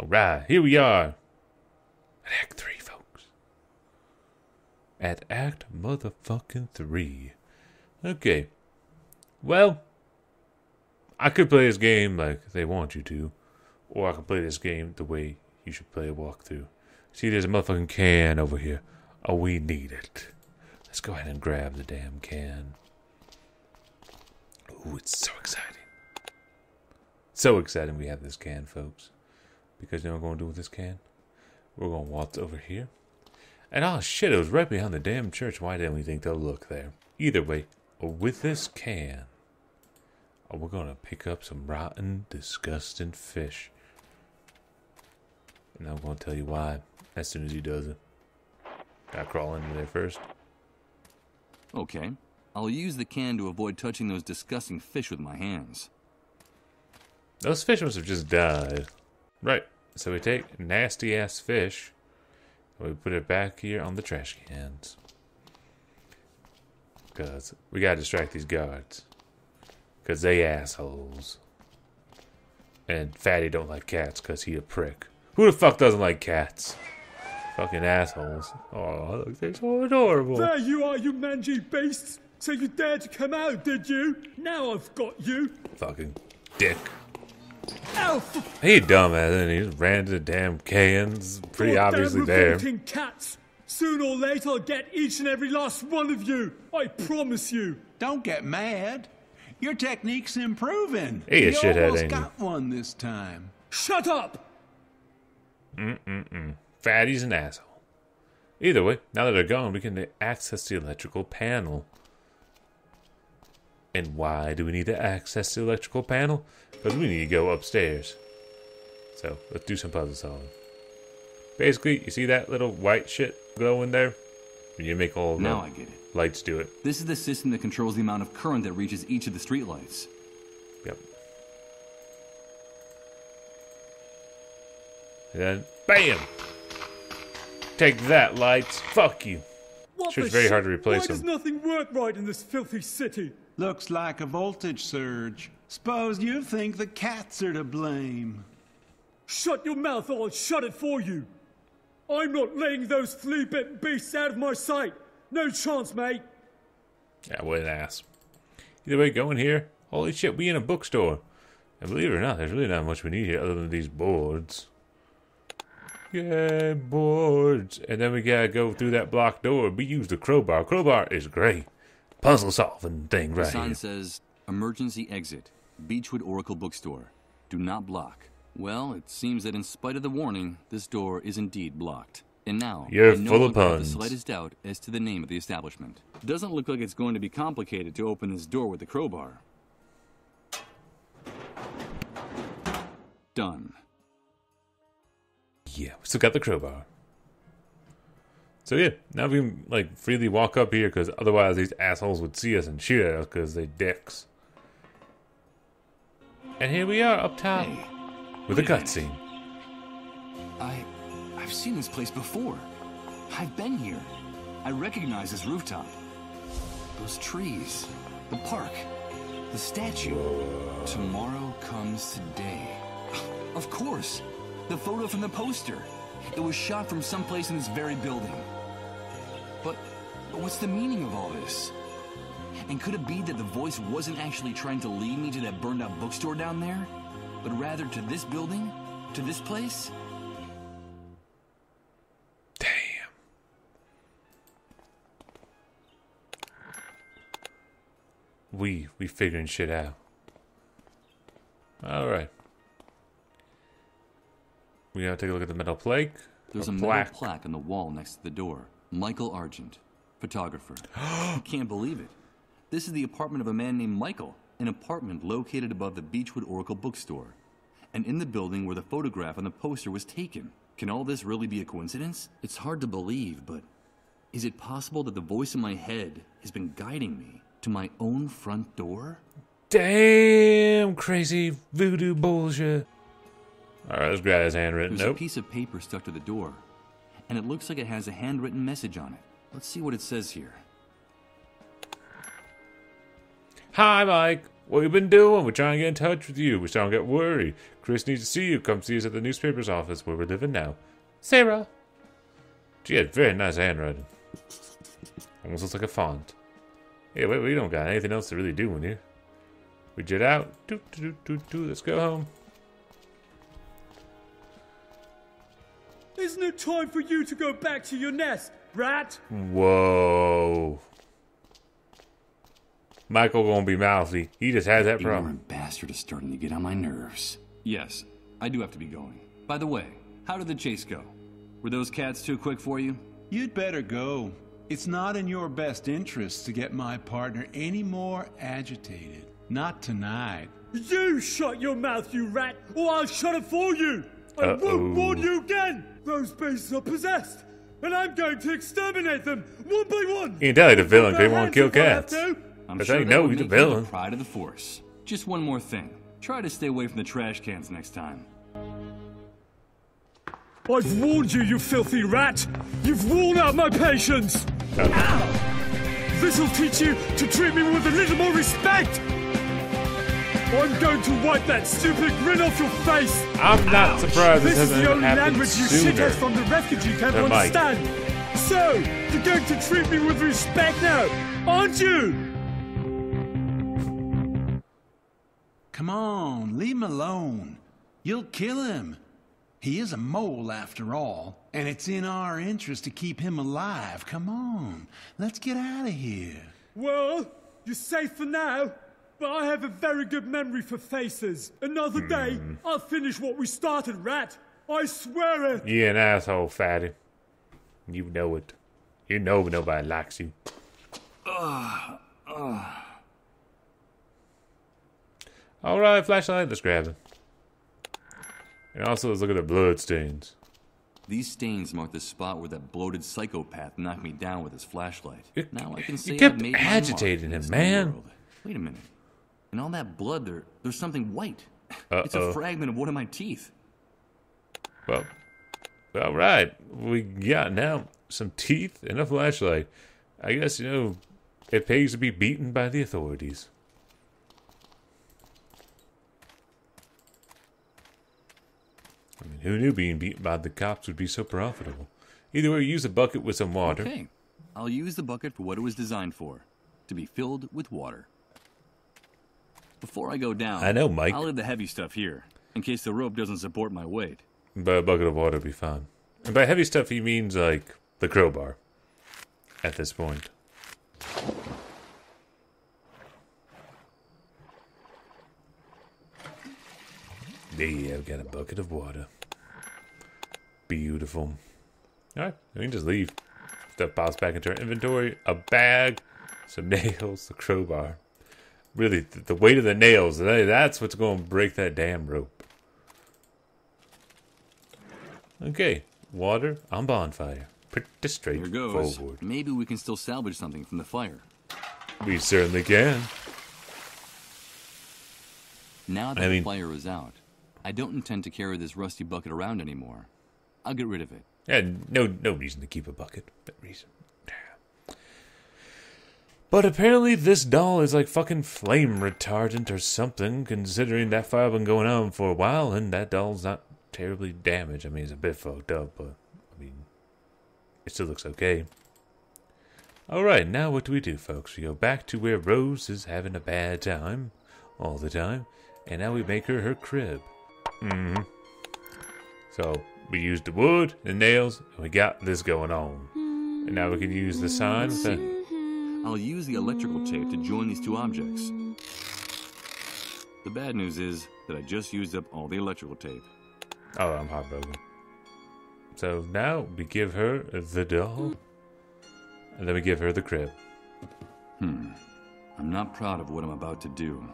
All right, here we are. At Act 3, folks. At Act motherfucking 3. Okay. Well, I could play this game like they want you to, or I could play this game the way you should play a walkthrough. See, there's a motherfucking can over here. Oh, we need it. Let's go ahead and grab the damn can. Ooh, it's so exciting. So exciting we have this can, folks. Because you know what we're going to do with this can? We're going to waltz over here. And oh shit, it was right behind the damn church. Why didn't we think to look there? Either way, with this can, we're going to pick up some rotten, disgusting fish. And I'm going to tell you why as soon as he does it. Gotta crawl into there first. Okay. I'll use the can to avoid touching those disgusting fish with my hands. Those fish must have just died. Right. So we take nasty ass fish and we put it back here on the trash cans. Because we gotta distract these guards. Because they assholes. And Fatty don't like cats because he a prick. Who the fuck doesn't like cats? Fucking assholes. Oh, look, they're so adorable. There you are, you mangy beasts. So you dared to come out, did you? Now I've got you. Fucking dick. Ow, he dumbass, isn't he? He just ran to the damn cans. Pretty obviously there. Cats. Soon or late, I'll get each and every last one of you. I promise you. Don't get mad. Your technique's improving. He a shithead, ain't he? You almost got one this time. Shut up. Fatty's an asshole. Either way, now that they're gone, we can access the electrical panel. And why do we need to access the electrical panel? Because we need to go upstairs. So, let's do some puzzle solving. Basically, you see that little white shit glowing there? When you make all the lights do it. This is the system that controls the amount of current that reaches each of the streetlights. Yep. And then, bam! Take that, lights. Fuck you. Sure, it's very hard to replace them. Why does nothing work right in this filthy city? Looks like a voltage surge. Suppose you think the cats are to blame. Shut your mouth or I'll shut it for you. I'm not letting those flea-bitten beasts out of my sight. No chance, mate. Yeah, what an ass. Either way, go in here. Holy shit, we in a bookstore. And believe it or not, there's really not much we need here other than these boards. Yeah, boards. And then we gotta go through that block door. We use the crowbar. Crowbar is great. Puzzle solving thing right here. The sign says, emergency exit. Beechwood Oracle bookstore. Do not block. Well, it seems that in spite of the warning, this door is indeed blocked. And now, you're full of puns. The slightest doubt as to the name of the establishment. Doesn't look like it's going to be complicated to open this door with the crowbar. Done. Yeah, we still got the crowbar. So yeah, now we can like freely walk up here because otherwise these assholes would see us and shoot at us because they dicks. And here we are up top with a cutscene. I've seen this place before. I've been here. I recognize this rooftop. Those trees, the park, the statue. Whoa. Tomorrow comes today. Of course. The photo from the poster. It was shot from someplace in this very building. But what's the meaning of all this? And could it be that the voice wasn't actually trying to lead me to that burned out bookstore down there, but rather to this building? To this place? Damn. We figuring shit out. Alright. We gotta take a look at the metal plaque. There's a metal plaque on the wall next to the door. Michael Argent, photographer. I can't believe it. This is the apartment of a man named Michael, an apartment located above the Beechwood Oracle bookstore, and in the building where the photograph on the poster was taken. Can all this really be a coincidence? It's hard to believe, but is it possible that the voice in my head has been guiding me to my own front door? Damn crazy voodoo bullshit. Alright, let's grab his handwritten note. There's a piece of paper stuck to the door, and it looks like it has a handwritten message on it. Let's see what it says here. Hi, Mike. What you been doing? We're trying to get in touch with you. We sound get worried. Chris needs to see you. Come see us at the newspaper's office where we're living now. Sarah. She had very nice handwriting. Almost looks like a font. Hey, wait, we don't got anything else to really do in here. We jet out. Let's go home. Isn't it time for you to go back to your nest, rat? Whoa. Michael gonna be mouthy. He just has that problem. Ignorant bastard is starting to get on my nerves. Yes, I do have to be going. By the way, how did the chase go? Were those cats too quick for you? You'd better go. It's not in your best interest to get my partner any more agitated. Not tonight. You shut your mouth, you rat, or I'll shut it for you. I won't warn you again. Those beasts are possessed, and I'm going to exterminate them one by one. You can tell the villain. They won't kill cats. I'm sure they know you're the villain. Pride of the force. Just one more thing. Try to stay away from the trash cans next time. I've warned you, you filthy rat. You've worn out my patience. Ow. This'll teach you to treat me with a little more respect. I'm going to wipe that stupid grin off your face. I'm not surprised this hasn't happened sooner. This is the only language you shitheads from the refuge you can't understand. So, you're going to treat me with respect now, aren't you? Come on, leave him alone. You'll kill him. He is a mole after all, and it's in our interest to keep him alive. Come on, let's get out of here. Well, you're safe for now, but I have a very good memory for faces. Another day, I'll finish what we started, rat. I swear it. You're an asshole, fatty. You know it. You know nobody likes you. Alright, flashlight, let's grab them. And also, let's look at the blood stains. These stains mark the spot where that bloated psychopath knocked me down with his flashlight. Now I can see I've made my mark. You kept agitating him, man. Wait a minute. In all that blood, there's something white. It's a fragment of one of my teeth. Well, alright. We got now some teeth and a flashlight. I guess, you know, it pays to be beaten by the authorities. I mean, who knew being beaten by the cops would be so profitable? Either way, use a bucket with some water. Okay, I'll use the bucket for what it was designed for, to be filled with water. Before I go down, I know, Mike. I'll leave the heavy stuff here, in case the rope doesn't support my weight. But a bucket of water would be fine. And by heavy stuff, he means, like, the crowbar. At this point. Yeah, I've got a bucket of water. Beautiful. Alright, we can just leave. Stuff piles back into our inventory. A bag, some nails, a crowbar. Really, the weight of the nails, that's what's going to break that damn rope. Okay, water on bonfire. Pretty straightforward. There goes. Maybe we can still salvage something from the fire. We certainly can. Now that the fire is out, I don't intend to carry this rusty bucket around anymore. I'll get rid of it. And no reason to keep a bucket. No reason. But apparently this doll is like fucking flame retardant or something, considering that fire's been going on for a while and that doll's not terribly damaged. I mean, it's a bit fucked up, but I mean, it still looks okay. Alright, now what do we do, folks? We go back to where Rose is having a bad time all the time, and now we make her crib. So we used the wood and nails, and we got this going on. And now we can use the sign. I'll use the electrical tape to join these two objects. The bad news is that I just used up all the electrical tape. Oh, I'm heartbroken. So now we give her the doll, and then we give her the crib. I'm not proud of what I'm about to do,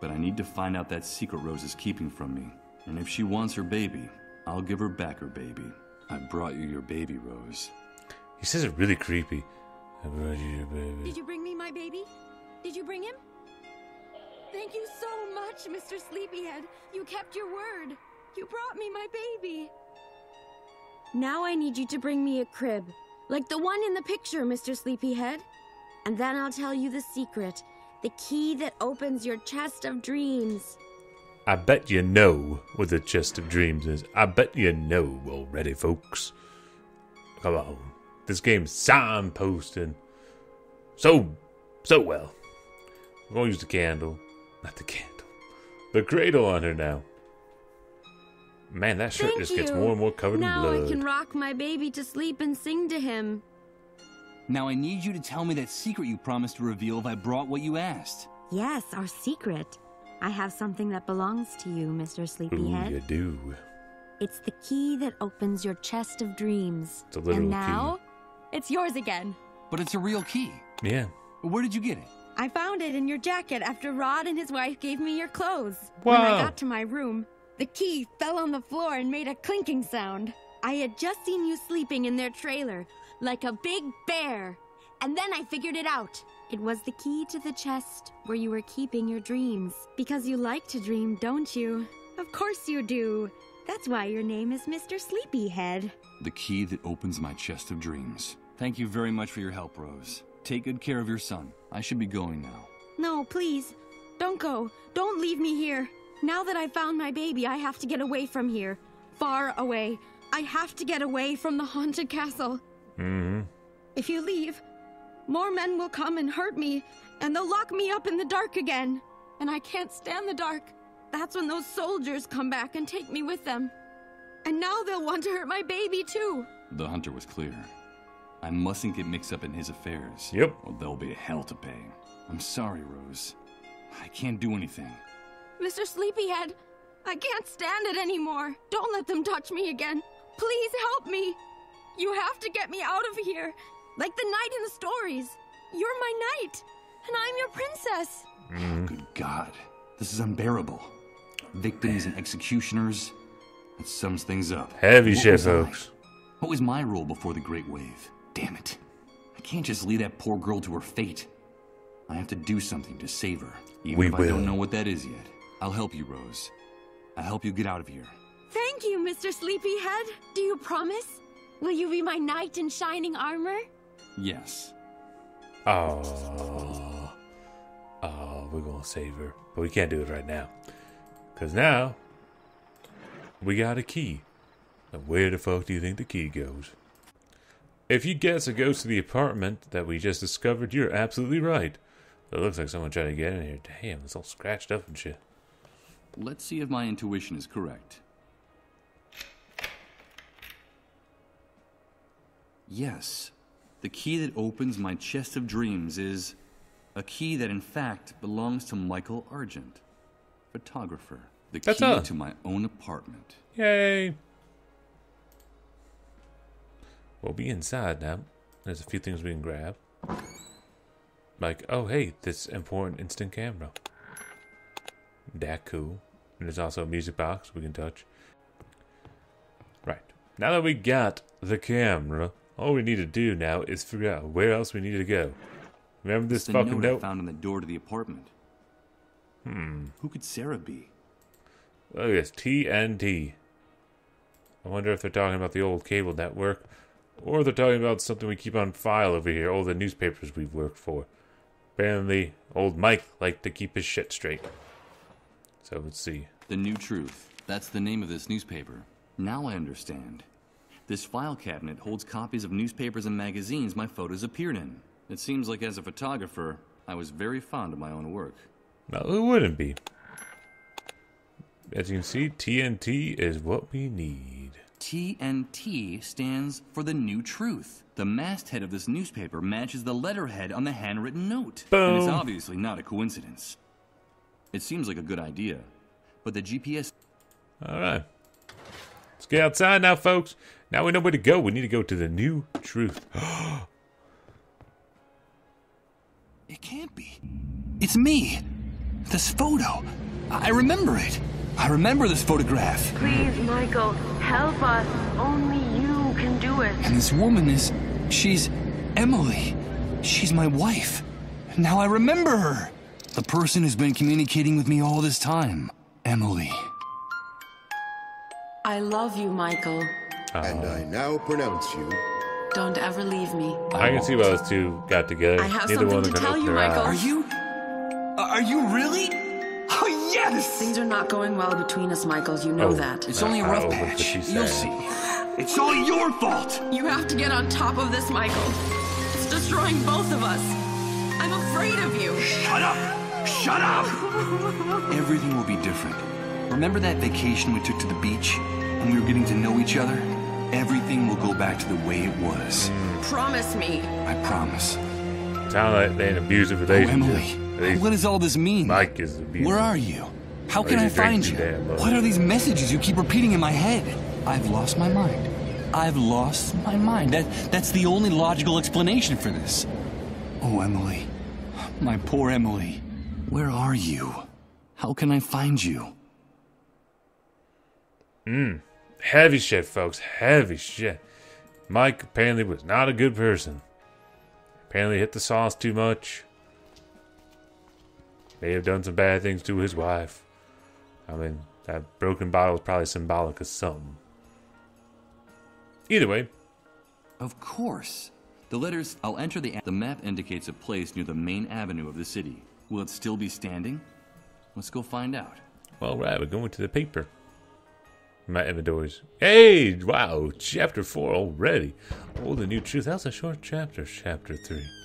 but I need to find out that secret Rose is keeping from me. And if she wants her baby, I'll give her back her baby. I brought you your baby, Rose. He says it really creepy. I brought you your baby. Did you bring me my baby? Did you bring him? Thank you so much, Mr. Sleepyhead. You kept your word. You brought me my baby. Now I need you to bring me a crib, like the one in the picture, Mr. Sleepyhead. And then I'll tell you the secret. the key that opens your chest of dreams. I bet you know what the chest of dreams is. I bet you know already, folks. Come on. This game's signposting so well. We're going to use the candle. Not the candle. The cradle on her now. Man, that shirt just gets more and more covered in blood. Now I can rock my baby to sleep and sing to him. Now I need you to tell me that secret you promised to reveal if I brought what you asked. Yes, our secret. I have something that belongs to you, Mr. Sleepyhead. Ooh, you do. It's the key that opens your chest of dreams. It's a literal key. And now, it's yours again. But it's a real key. Yeah. Where did you get it? I found it in your jacket after Rod and his wife gave me your clothes. Wow. When I got to my room, the key fell on the floor and made a clinking sound. I had just seen you sleeping in their trailer, like a big bear. And then I figured it out. It was the key to the chest where you were keeping your dreams. Because you like to dream, don't you? Of course you do. That's why your name is Mr. Sleepyhead. The key that opens my chest of dreams. Thank you very much for your help, Rose. Take good care of your son. I should be going now. No, please. Don't go. Don't leave me here. Now that I found my baby, I have to get away from here. Far away. I have to get away from the haunted castle. Mm-hmm. If you leave, more men will come and hurt me, and they'll lock me up in the dark again. And I can't stand the dark. That's when those soldiers come back and take me with them. And now they'll want to hurt my baby, too. The hunter was clear. I mustn't get mixed up in his affairs. Yep. Or there'll be hell to pay. I'm sorry, Rose. I can't do anything. Mr. Sleepyhead, I can't stand it anymore. Don't let them touch me again. Please help me. You have to get me out of here. Like the knight in the stories. You're my knight, and I'm your princess. Mm. Good God. This is unbearable. Victims and executioners. That sums things up. Heavy shit, folks. What was my role before the Great Wave? Damn it. I can't just leave that poor girl to her fate. I have to do something to save her. Even if I don't know what that is yet. I'll help you, Rose. I'll help you get out of here. Thank you, Mr. Sleepyhead. Do you promise? Will you be my knight in shining armor? Yes. Oh, we're gonna save her. But we can't do it right now. Because now, we got a key. And where the fuck do you think the key goes? If you guess it goes to the apartment that we just discovered, you're absolutely right. It looks like someone tried to get in here. Damn, it's all scratched up and shit. Let's see if my intuition is correct. Yes, the key that opens my chest of dreams is a key that in fact belongs to Michael Argent, photographer. The key to my own apartment. Yay! We'll be inside now. There's a few things we can grab. Like, oh hey, this important instant camera. That cool. And there's also a music box we can touch. Right. Now that we got the camera, all we need to do now is figure out where else we need to go. Remember this fucking note I found on the door to the apartment. Hmm. Who could Sarah be? Oh yes, TNT. I wonder if they're talking about the old cable network. Or they're talking about something we keep on file over here, all the newspapers we've worked for. Apparently, old Mike liked to keep his shit straight. So let's see. The New Truth. That's the name of this newspaper. Now I understand. This file cabinet holds copies of newspapers and magazines my photos appeared in. It seems like as a photographer, I was very fond of my own work. No, it wouldn't be. As you can see, TNT is what we need. TNT stands for The New Truth. The masthead of this newspaper matches the letterhead on the handwritten note. Boom. And it's obviously not a coincidence. It seems like a good idea, but the GPS... Alright. Let's get outside now, folks. Now we know where to go. We need to go to The New Truth. It can't be. It's me. This photo. I remember it. I remember this photograph. Please, Michael, help us. Only you can do it. And this woman is... she's Emily. She's my wife. Now I remember her. The person who's been communicating with me all this time. Emily. I love you, Michael. And I now pronounce you. Don't ever leave me. I can see why those two got together. I have something to tell you, Michael. Are you... Are you really? Oh, yes! Things are not going well between us, Michael. You know that. It's only a rough patch. You'll see. It's all your fault! You have to get on top of this, Michael. It's destroying both of us. I'm afraid of you. Shut up! Shut up! Everything will be different. Remember that vacation we took to the beach? And we were getting to know each other? Everything will go back to the way it was. Promise me. I promise. Sound like they're an abusive relationship. Oh, Emily, what does all this mean? Mike is abusive. Where are you? How can I find you? What are these messages you keep repeating in my head? I've lost my mind. I've lost my mind. That's the only logical explanation for this. Oh, Emily. My poor Emily. Where are you? How can I find you? Heavy shit, folks. Heavy shit. Mike apparently was not a good person. Apparently hit the sauce too much. May have done some bad things to his wife. I mean, that broken bottle is probably symbolic of something. Either way. Of course. The letters, I'll enter the map indicates a place near the main avenue of the city. Will it still be standing? Let's go find out. All right, we're going to the paper. My inventories. Hey, wow, chapter 4 already. Oh, The New Truth. That was a short chapter, chapter 3.